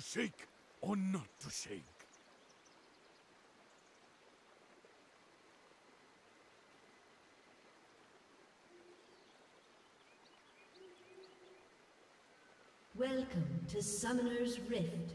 to shake or not to shake. Welcome to Summoner's Rift.